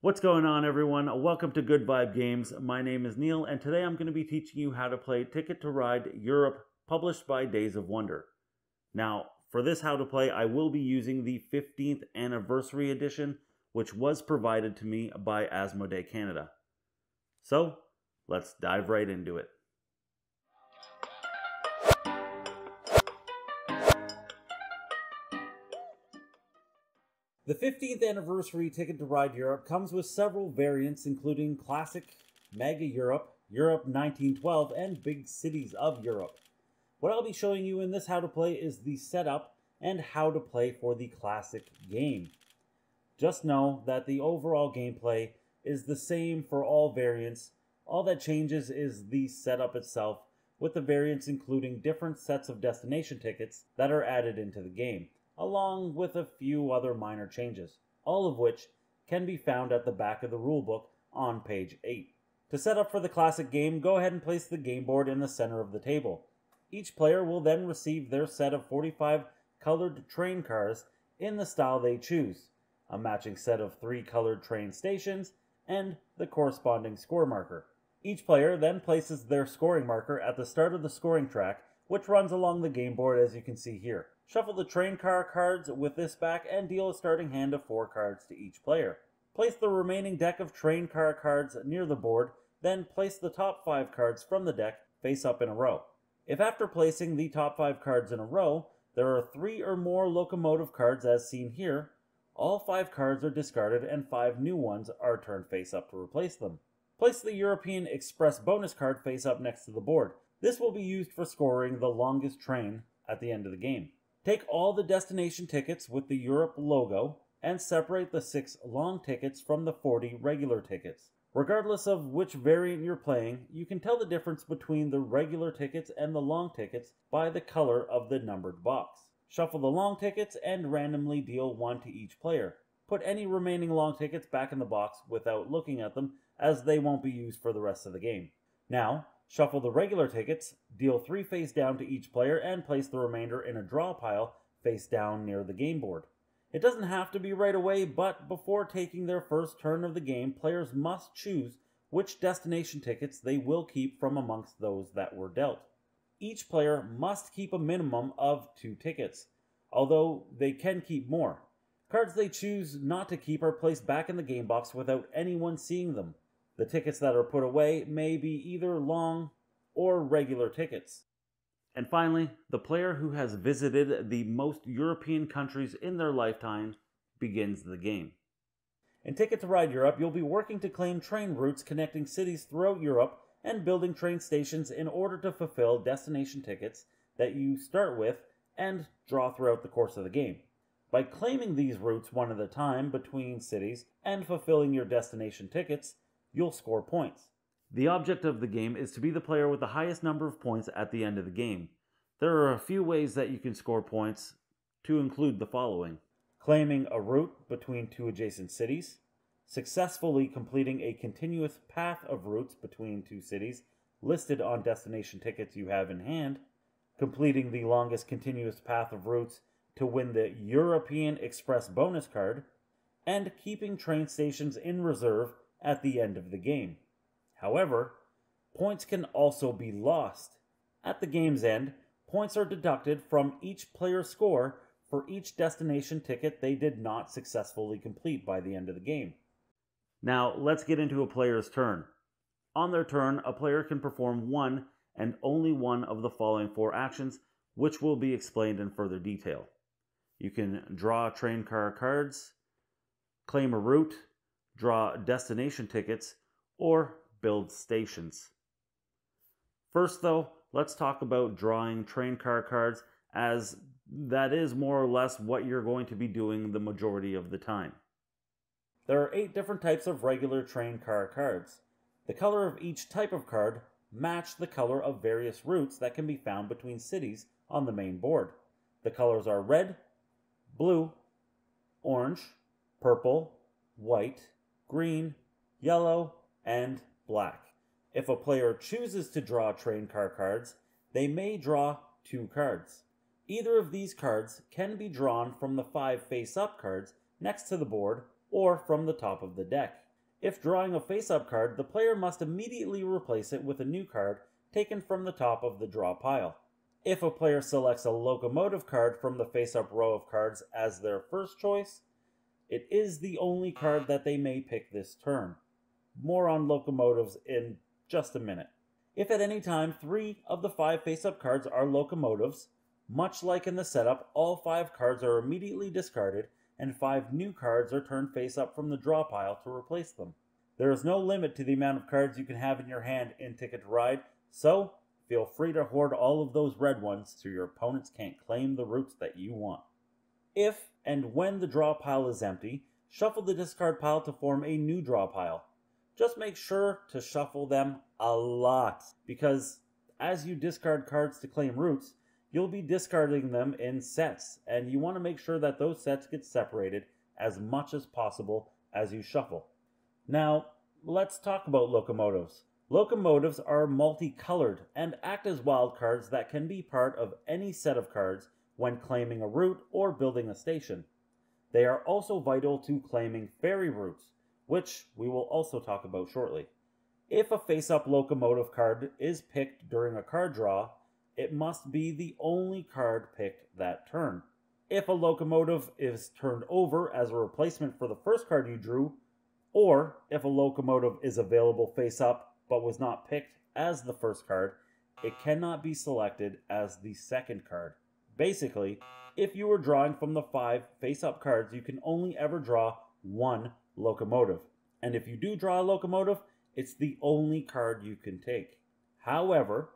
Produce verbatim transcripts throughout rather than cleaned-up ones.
What's going on, everyone? Welcome to Good Vibe Games. My name is Neil, and today I'm going to be teaching you how to play Ticket to Ride Europe, published by Days of Wonder. Now, for this how to play, I will be using the fifteenth Anniversary Edition, which was provided to me by Asmodee Canada. So, let's dive right into it. The fifteenth Anniversary Ticket to Ride Europe comes with several variants, including Classic, Mega Europe, Europe nineteen twelve, and Big Cities of Europe. What I'll be showing you in this how to play is the setup and how to play for the Classic game. Just know that the overall gameplay is the same for all variants. All that changes is the setup itself, with the variants including different sets of destination tickets that are added into the game, along with a few other minor changes, all of which can be found at the back of the rulebook on page eight. To set up for the Classic game, go ahead and place the game board in the center of the table. Each player will then receive their set of forty-five colored train cars in the style they choose, a matching set of three colored train stations, and the corresponding score marker. Each player then places their scoring marker at the start of the scoring track, which runs along the game board as you can see here. Shuffle the train car cards with this back and deal a starting hand of four cards to each player. Place the remaining deck of train car cards near the board, then place the top five cards from the deck face up in a row. If after placing the top five cards in a row, there are three or more locomotive cards as seen here, all five cards are discarded and five new ones are turned face up to replace them. Place the European Express bonus card face up next to the board. This will be used for scoring the longest train at the end of the game. Take all the destination tickets with the Europe logo and separate the six long tickets from the forty regular tickets. Regardless of which variant you're playing, you can tell the difference between the regular tickets and the long tickets by the color of the numbered box. Shuffle the long tickets and randomly deal one to each player. Put any remaining long tickets back in the box without looking at them, as they won't be used for the rest of the game. Now, shuffle the regular tickets, deal three face down to each player, and place the remainder in a draw pile face down near the game board. It doesn't have to be right away, but before taking their first turn of the game, players must choose which destination tickets they will keep from amongst those that were dealt. Each player must keep a minimum of two tickets, although they can keep more. Cards they choose not to keep are placed back in the game box without anyone seeing them. The tickets that are put away may be either long or regular tickets. And finally, the player who has visited the most European countries in their lifetime begins the game. In Ticket to Ride Europe, you'll be working to claim train routes connecting cities throughout Europe and building train stations in order to fulfill destination tickets that you start with and draw throughout the course of the game. By claiming these routes one at a time between cities and fulfilling your destination tickets, you'll score points. The object of the game is to be the player with the highest number of points at the end of the game. There are a few ways that you can score points, to include the following: claiming a route between two adjacent cities, successfully completing a continuous path of routes between two cities listed on destination tickets you have in hand, completing the longest continuous path of routes to win the European Express bonus card, and keeping train stations in reserve at the end of the game. However, points can also be lost. At the game's end, points are deducted from each player's score for each destination ticket they did not successfully complete by the end of the game. Now, let's get into a player's turn. On their turn, a player can perform one and only one of the following four actions, which will be explained in further detail. You can draw train car cards, claim a route, draw destination tickets, or build stations. First though, let's talk about drawing train car cards, as that is more or less what you're going to be doing the majority of the time. There are eight different types of regular train car cards. The color of each type of card match the color of various routes that can be found between cities on the main board. The colors are red, blue, orange, purple, white, green, yellow, and black. If a player chooses to draw train car cards, they may draw two cards. Either of these cards can be drawn from the five face-up cards next to the board or from the top of the deck. If drawing a face-up card, the player must immediately replace it with a new card taken from the top of the draw pile. If a player selects a locomotive card from the face-up row of cards as their first choice, it is the only card that they may pick this turn. More on locomotives in just a minute. If at any time three of the five face-up cards are locomotives, much like in the setup, all five cards are immediately discarded and five new cards are turned face-up from the draw pile to replace them. There is no limit to the amount of cards you can have in your hand in Ticket to Ride, so feel free to hoard all of those red ones so your opponents can't claim the routes that you want. If and when the draw pile is empty, shuffle the discard pile to form a new draw pile. Just make sure to shuffle them a lot, because as you discard cards to claim routes, you'll be discarding them in sets, and you want to make sure that those sets get separated as much as possible as you shuffle. Now, let's talk about locomotives. Locomotives are multicolored and act as wildcards that can be part of any set of cards when claiming a route or building a station. They are also vital to claiming ferry routes, which we will also talk about shortly. If a face-up locomotive card is picked during a card draw, it must be the only card picked that turn. If a locomotive is turned over as a replacement for the first card you drew, or if a locomotive is available face-up but was not picked as the first card, it cannot be selected as the second card. Basically, if you were drawing from the five face-up cards, you can only ever draw one locomotive. And if you do draw a locomotive, it's the only card you can take. However,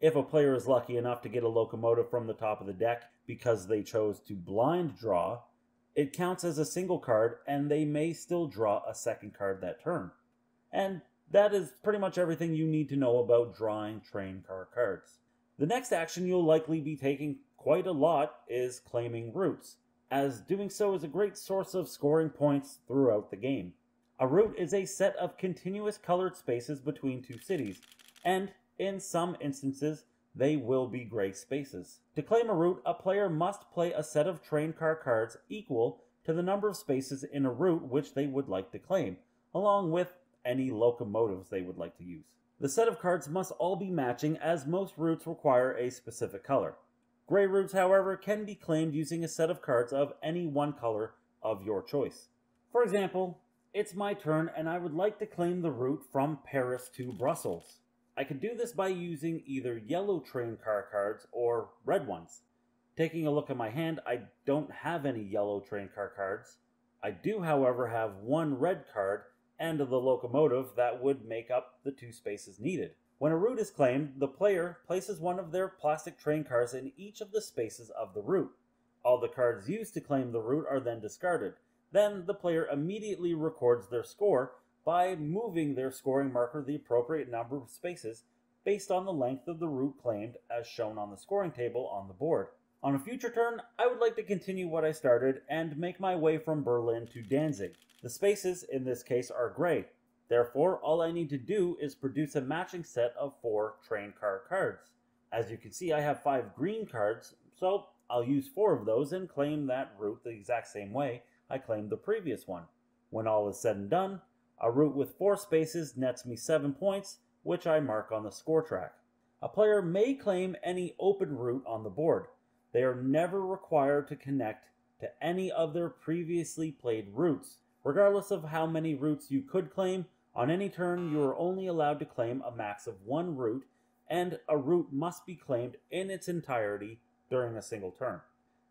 if a player is lucky enough to get a locomotive from the top of the deck because they chose to blind draw, it counts as a single card and they may still draw a second card that turn. And that is pretty much everything you need to know about drawing train car cards. The next action you'll likely be taking quite a lot is claiming routes, as doing so is a great source of scoring points throughout the game. A route is a set of continuous colored spaces between two cities, and in some instances, they will be gray spaces. To claim a route, a player must play a set of train car cards equal to the number of spaces in a route which they would like to claim, along with any locomotives they would like to use. The set of cards must all be matching, as most routes require a specific color. Gray routes, however, can be claimed using a set of cards of any one color of your choice. For example, it's my turn and I would like to claim the route from Paris to Brussels. I could do this by using either yellow train car cards or red ones. Taking a look at my hand, I don't have any yellow train car cards. I do, however, have one red card and the locomotive that would make up the two spaces needed. When a route is claimed, the player places one of their plastic train cars in each of the spaces of the route. All the cards used to claim the route are then discarded. Then the player immediately records their score by moving their scoring marker the appropriate number of spaces based on the length of the route claimed as shown on the scoring table on the board. On a future turn, I would like to continue what I started and make my way from Berlin to Danzig. The spaces in this case are gray. Therefore, all I need to do is produce a matching set of four train car cards. As you can see, I have five green cards, so I'll use four of those and claim that route the exact same way I claimed the previous one. When all is said and done, a route with four spaces nets me seven points, which I mark on the score track. A player may claim any open route on the board. They are never required to connect to any of their previously played routes. Regardless of how many routes you could claim, on any turn you are only allowed to claim a max of one route, and a route must be claimed in its entirety during a single turn.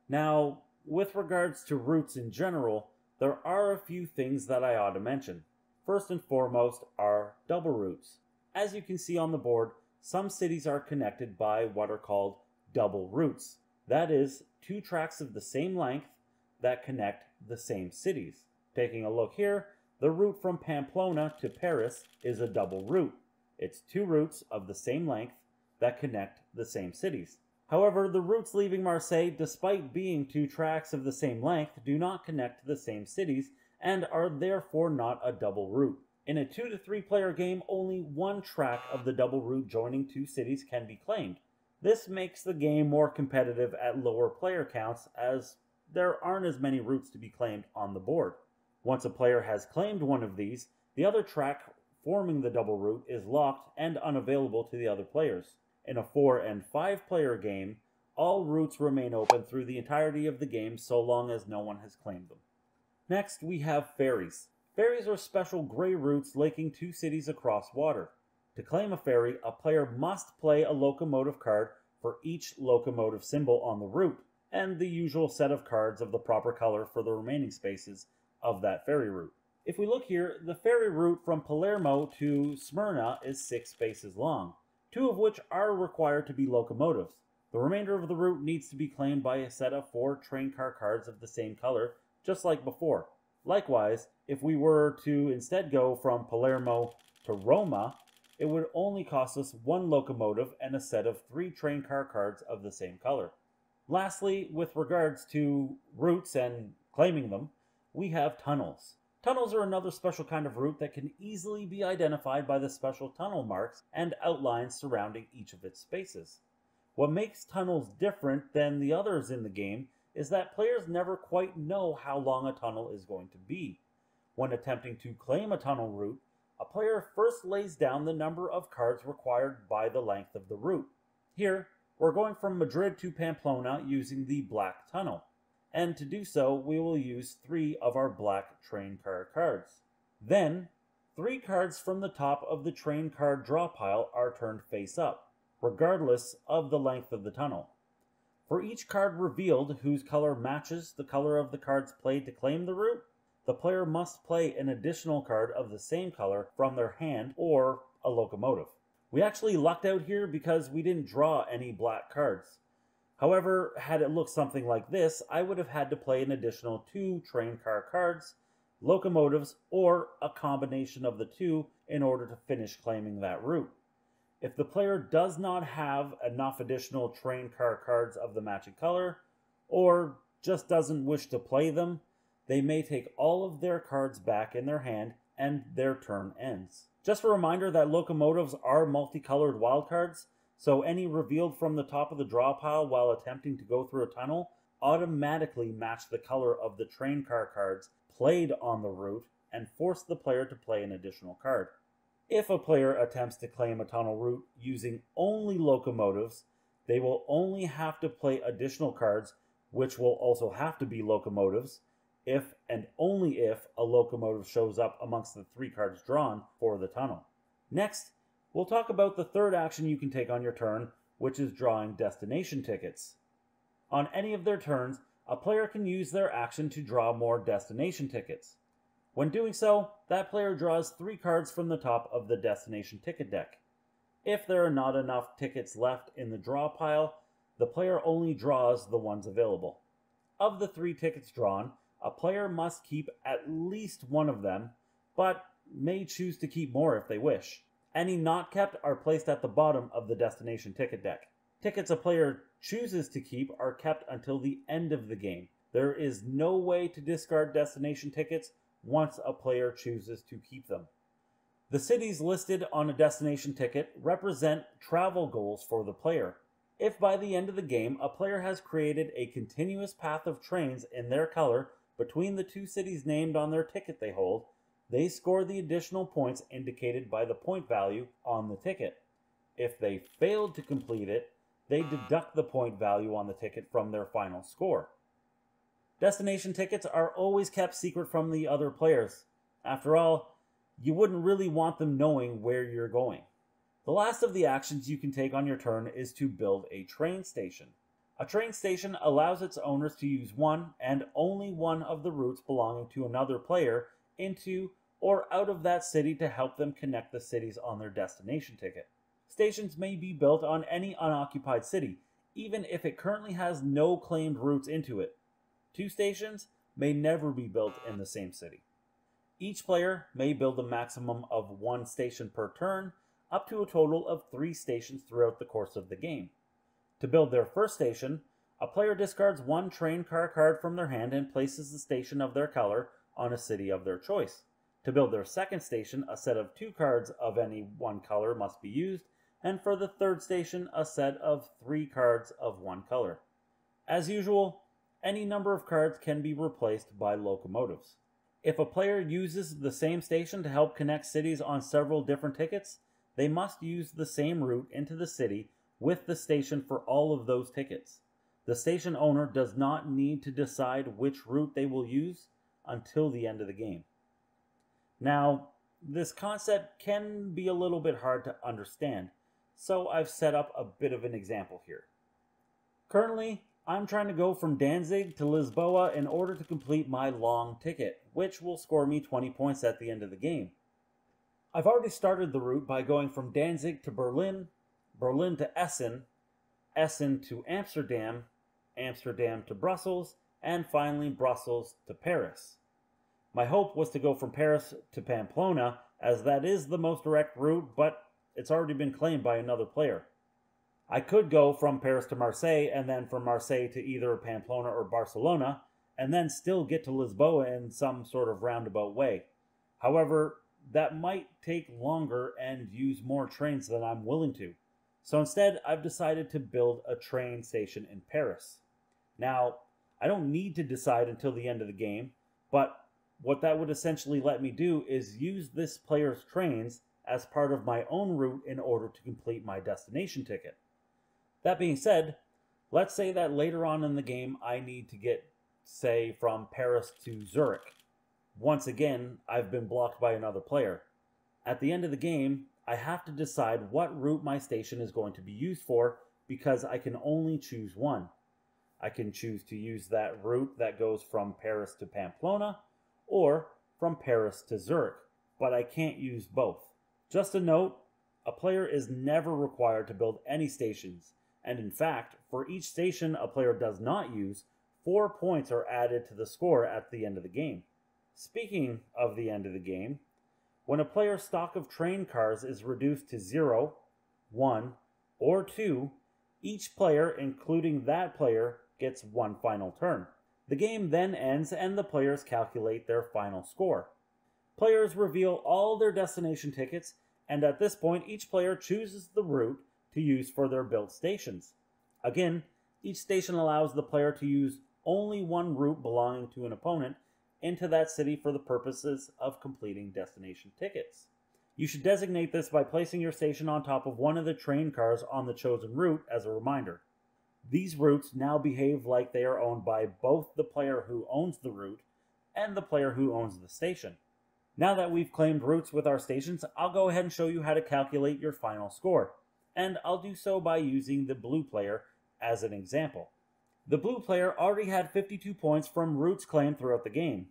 Now, with regards to routes in general, there are a few things that I ought to mention. First and foremost are double routes. As you can see on the board, some cities are connected by what are called double routes. That is, two tracks of the same length that connect the same cities. Taking a look here, the route from Pamplona to Paris is a double route. It's two routes of the same length that connect the same cities. However, the routes leaving Marseille, despite being two tracks of the same length, do not connect to the same cities and are therefore not a double route. In a two to three player game, only one track of the double route joining two cities can be claimed. This makes the game more competitive at lower player counts, as there aren't as many routes to be claimed on the board. Once a player has claimed one of these, the other track forming the double route is locked and unavailable to the other players. In a four and five player game, all routes remain open through the entirety of the game so long as no one has claimed them. Next, we have ferries. Ferries are special gray routes linking two cities across water. To claim a ferry, a player must play a locomotive card for each locomotive symbol on the route, and the usual set of cards of the proper color for the remaining spaces of that ferry route. If we look here, the ferry route from Palermo to Smyrna is six spaces long, two of which are required to be locomotives. The remainder of the route needs to be claimed by a set of four train car cards of the same color, just like before. Likewise, if we were to instead go from Palermo to Roma, it would only cost us one locomotive and a set of three train car cards of the same color. Lastly, with regards to routes and claiming them, we have tunnels. Tunnels are another special kind of route that can easily be identified by the special tunnel marks and outlines surrounding each of its spaces. What makes tunnels different than the others in the game is that players never quite know how long a tunnel is going to be. When attempting to claim a tunnel route, a player first lays down the number of cards required by the length of the route. Here, we're going from Madrid to Pamplona using the black tunnel, and to do so, we will use three of our black train car cards. Then, three cards from the top of the train card draw pile are turned face up, regardless of the length of the tunnel. For each card revealed whose color matches the color of the cards played to claim the route, the player must play an additional card of the same color from their hand or a locomotive. We actually lucked out here because we didn't draw any black cards. However, had it looked something like this, I would have had to play an additional two train car cards, locomotives, or a combination of the two in order to finish claiming that route. If the player does not have enough additional train car cards of the matching color, or just doesn't wish to play them, they may take all of their cards back in their hand and their turn ends. Just a reminder that locomotives are multicolored wildcards, so any revealed from the top of the draw pile while attempting to go through a tunnel automatically match the color of the train car cards played on the route and force the player to play an additional card. If a player attempts to claim a tunnel route using only locomotives, they will only have to play additional cards, which will also have to be locomotives, if and only if a locomotive shows up amongst the three cards drawn for the tunnel. Next, we'll talk about the third action you can take on your turn, which is drawing destination tickets. On any of their turns, a player can use their action to draw more destination tickets. When doing so, that player draws three cards from the top of the destination ticket deck. If there are not enough tickets left in the draw pile, the player only draws the ones available. Of the three tickets drawn, a player must keep at least one of them, but may choose to keep more if they wish. Any not kept are placed at the bottom of the destination ticket deck. Tickets a player chooses to keep are kept until the end of the game. There is no way to discard destination tickets once a player chooses to keep them. The cities listed on a destination ticket represent travel goals for the player. If by the end of the game a player has created a continuous path of trains in their color between the two cities named on their ticket they hold, they score the additional points indicated by the point value on the ticket. If they failed to complete it, they deduct the point value on the ticket from their final score. Destination tickets are always kept secret from the other players. After all, you wouldn't really want them knowing where you're going. The last of the actions you can take on your turn is to build a train station. A train station allows its owners to use one and only one of the routes belonging to another player into or out of that city to help them connect the cities on their destination ticket. Stations may be built on any unoccupied city, even if it currently has no claimed routes into it. Two stations may never be built in the same city. Each player may build a maximum of one station per turn, up to a total of three stations throughout the course of the game. To build their first station, a player discards one train car card from their hand and places the station of their color on a city of their choice. To build their second station, a set of two cards of any one color must be used, and for the third station, a set of three cards of one color. As usual, any number of cards can be replaced by locomotives. If a player uses the same station to help connect cities on several different tickets, they must use the same route into the city with the station for all of those tickets. The station owner does not need to decide which route they will use until the end of the game. Now, this concept can be a little bit hard to understand, so I've set up a bit of an example here. Currently, I'm trying to go from Danzig to Lisboa in order to complete my long ticket, which will score me twenty points at the end of the game. I've already started the route by going from Danzig to Berlin, Berlin to Essen, Essen to Amsterdam, Amsterdam to Brussels, and finally Brussels to Paris. My hope was to go from Paris to Pamplona, as that is the most direct route, but it's already been claimed by another player. I could go from Paris to Marseille, and then from Marseille to either Pamplona or Barcelona, and then still get to Lisboa in some sort of roundabout way. However, that might take longer and use more trains than I'm willing to. So instead, I've decided to build a train station in Paris. Now, I don't need to decide until the end of the game, but what that would essentially let me do is use this player's trains as part of my own route in order to complete my destination ticket. That being said, let's say that later on in the game I need to get, say, from Paris to Zurich. Once again, I've been blocked by another player. At the end of the game, I have to decide what route my station is going to be used for, because I can only choose one. I can choose to use that route that goes from Paris to Pamplona or from Paris to Zurich, but I can't use both. Just a note, a player is never required to build any stations, and in fact, for each station a player does not use, four points are added to the score at the end of the game. Speaking of the end of the game, when a player's stock of train cars is reduced to zero, one, or two, each player, including that player, gets one final turn. The game then ends and the players calculate their final score. Players reveal all their destination tickets, and at this point each player chooses the route to use for their built stations. Again, each station allows the player to use only one route belonging to an opponent into that city for the purposes of completing destination tickets. You should designate this by placing your station on top of one of the train cars on the chosen route as a reminder. These routes now behave like they are owned by both the player who owns the route and the player who owns the station. Now that we've claimed routes with our stations, I'll go ahead and show you how to calculate your final score, and I'll do so by using the blue player as an example. The blue player already had fifty-two points from routes claimed throughout the game.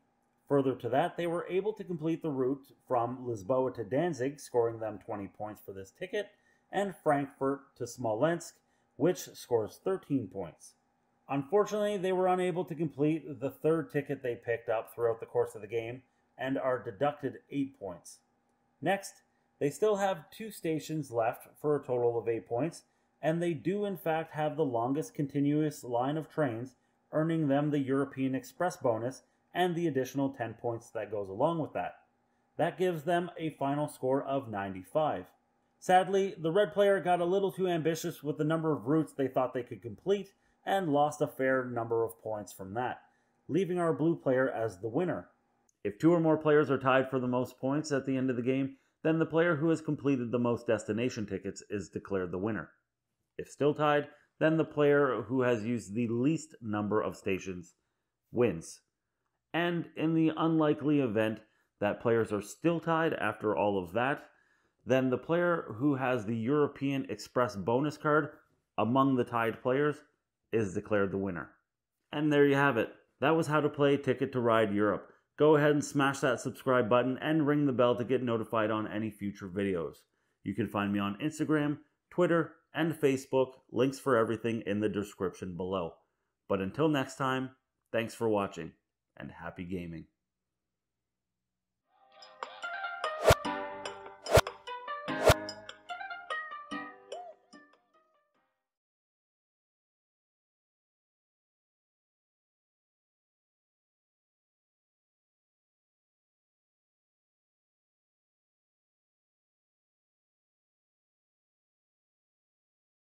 Further to that, they were able to complete the route from Lisboa to Danzig, scoring them twenty points for this ticket, and Frankfurt to Smolensk, which scores thirteen points. Unfortunately, they were unable to complete the third ticket they picked up throughout the course of the game, and are deducted eight points. Next, they still have two stations left for a total of eight points, and they do in fact have the longest continuous line of trains, earning them the European Express bonus and the additional ten points that goes along with that. That gives them a final score of ninety-five. Sadly, the red player got a little too ambitious with the number of routes they thought they could complete and lost a fair number of points from that, leaving our blue player as the winner. If two or more players are tied for the most points at the end of the game, then the player who has completed the most destination tickets is declared the winner. If still tied, then the player who has used the least number of stations wins. And in the unlikely event that players are still tied after all of that, then the player who has the European Express bonus card among the tied players is declared the winner. And there you have it. That was how to play Ticket to Ride Europe. Go ahead and smash that subscribe button and ring the bell to get notified on any future videos. You can find me on Instagram, Twitter, and Facebook. Links for everything in the description below. But until next time, thanks for watching and happy gaming.